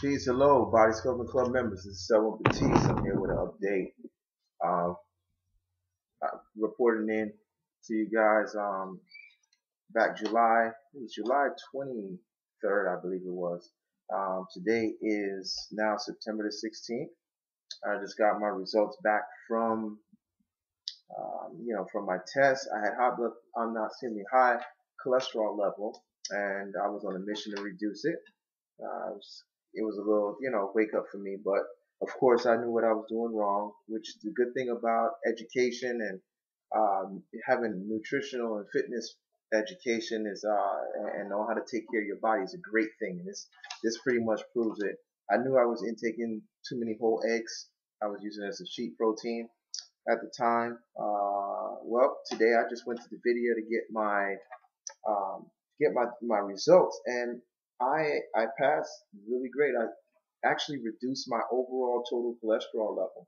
Peace, hello, Body Sculpting Club members. This is Selwyn Baptiste. I'm here with an update. Reporting in to you guys back July. It was July 23rd, I believe it was. Today is now September the 16th. I just got my results back from, from my test. I had high blood, high cholesterol level, and I was on a mission to reduce it. It was a little, wake up for me, but of course I knew what I was doing wrong, which is the good thing about education and having nutritional and fitness education is and know how to take care of your body is a great thing, and this pretty much proves it. I knew I was intaking too many whole eggs. I was using it as a sheep protein at the time. Well, today I just went to the video to get my results, and I passed really great. I actually reduced my overall total cholesterol level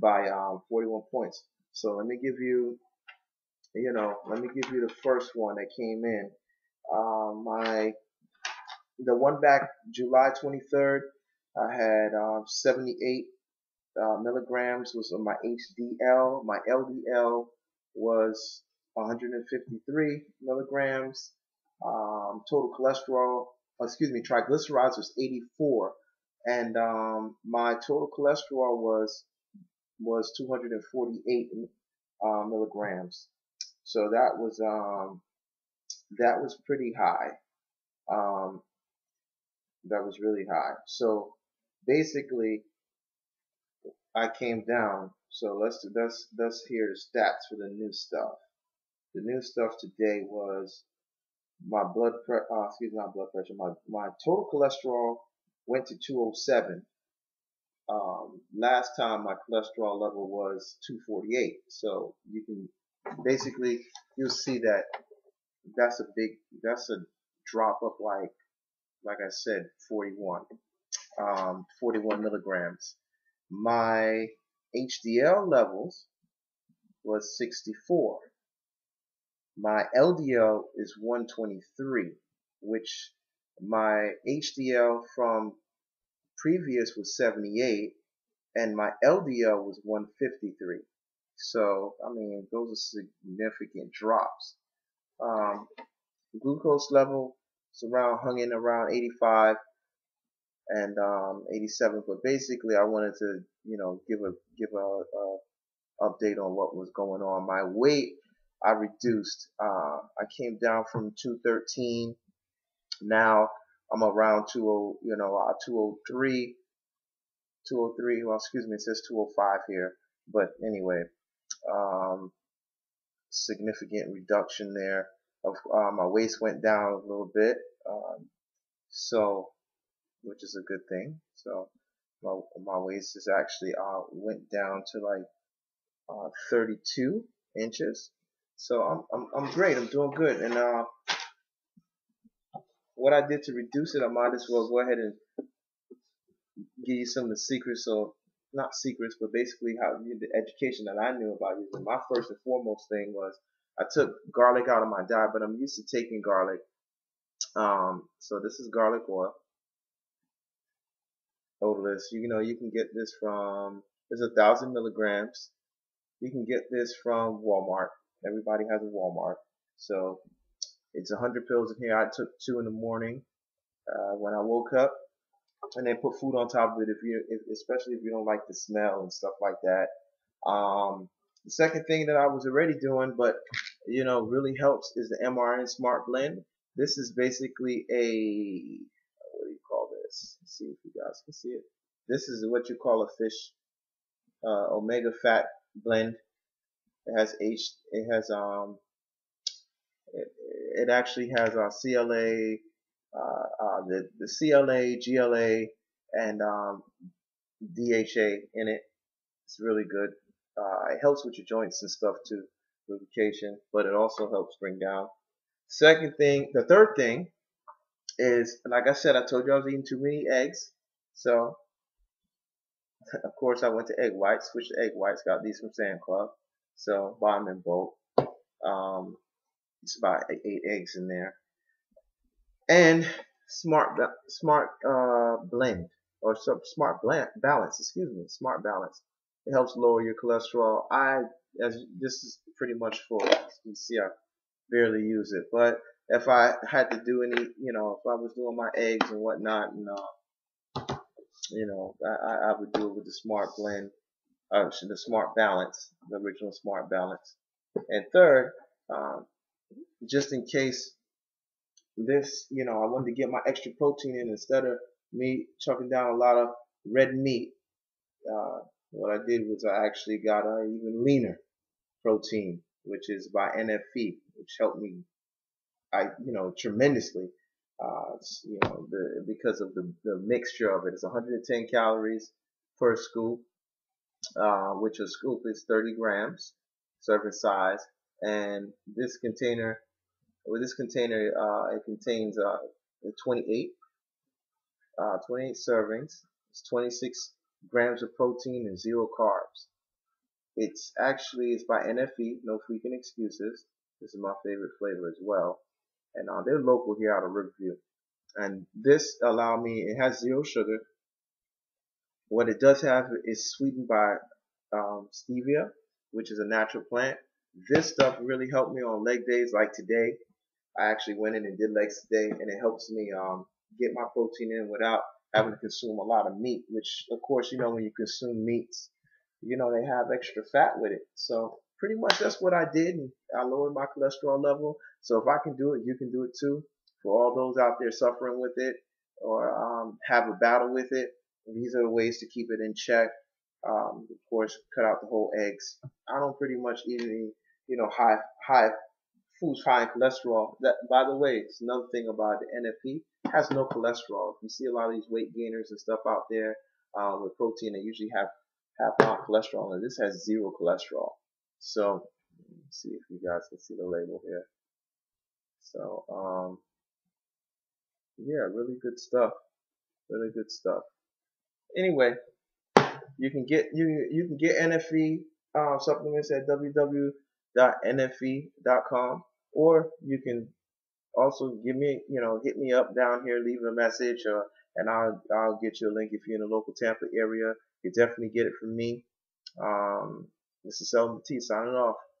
by 41 points. So let me give you, the first one that came in. The one back July 23rd, I had 78 milligrams was on my HDL. My LDL was 153 milligrams. Total cholesterol, triglycerides was 84, and my total cholesterol was 248 milligrams. So that was pretty high. That was really high. So basically, I came down. So let's hear the stats for the new stuff. The new stuff today was my my total cholesterol went to 207. Last time my cholesterol level was 248. So you can basically, you'll see that that's a drop up, like I said, 41 milligrams. My HDL levels was 64. My LDL is 123, which my HDL from previous was 78, and my LDL was 153. So, I mean, those are significant drops. Glucose level is around, hung in around 85 and 87, but basically I wanted to, give a update on what was going on. My weight, I reduced. I came down from 213. Now I'm around 203. Well, excuse me, it says 205 here, but anyway, significant reduction there. Of my waist went down a little bit, so which is a good thing. So my waist is actually went down to like 32 inches. So I'm great. I'm doing good. And what I did to reduce it, I might as well go ahead and give you some of the secrets, or not secrets, but basically how the education that I knew about using. My first and foremost thing was I took garlic out of my diet, but I'm used to taking garlic. So this is garlic oil, odorless. You can get this from, it's 1,000 milligrams. You can get this from Walmart. Everybody has a Walmart. So it's 100 pills in here. I took 2 in the morning when I woke up, and then put food on top of it, especially if you don't like the smell and stuff like that. The second thing that I was already doing, but really helps, is the MRN smart blend. This is basically a, what do you call this? Let's see if you guys can see it. This is what you call a fish omega fat blend. It actually has our CLA, the CLA, GLA, and DHA in it. It's really good. It helps with your joints and stuff too, lubrication, but it also helps bring down. The third thing is, like I said, I told you I was eating too many eggs, so of course I went to egg whites, which the egg whites, got these from Sand Club. So buy them in bulk. It's about 8 eggs in there. And smart blend. or some smart balance, smart balance. It helps lower your cholesterol. This is pretty much for, as you see, I barely use it, but if I had to do any, if I was doing my eggs and whatnot, and I would do it with the smart blend, the smart balance, the original smart balance. And third, just in case this, I wanted to get my extra protein in instead of me chucking down a lot of red meat. What I did was I actually got an even leaner protein, which is by NFE, which helped me, tremendously. Because of the mixture of it, it's 110 calories per scoop, which a scoop is 30 grams, serving size. And this container, it contains 28 servings. It's 26 grams of protein and 0 carbs. It's by NFE, no freaking excuses. This is my favorite flavor as well. And they're local here out of Riverview. And this allowed me, it has 0 sugar. What it does have is sweetened by stevia, which is a natural plant. This stuff really helped me on leg days like today. I actually went in and did legs today, and it helps me get my protein in without having to consume a lot of meat, which, of course, when you consume meats, they have extra fat with it. So pretty much that's what I did, and I lowered my cholesterol level. So if I can do it, you can do it too. For all those out there suffering with it or have a battle with it, these are the ways to keep it in check. Of course, cut out the whole eggs. I don't pretty much eat any, high foods high in cholesterol. That, by the way, it's another thing about the NFE, it has no cholesterol. If you see a lot of these weight gainers and stuff out there with protein, they usually have cholesterol, and this has 0 cholesterol. So let's see if you guys can see the label here. So yeah, really good stuff. Really good stuff. Anyway, you can get NFE supplements at www.nfe.com, or you can also hit me up down here, leave a message, and I'll get you a link if you're in the local Tampa area. You definitely get it from me. This is Selwyn Baptiste signing off.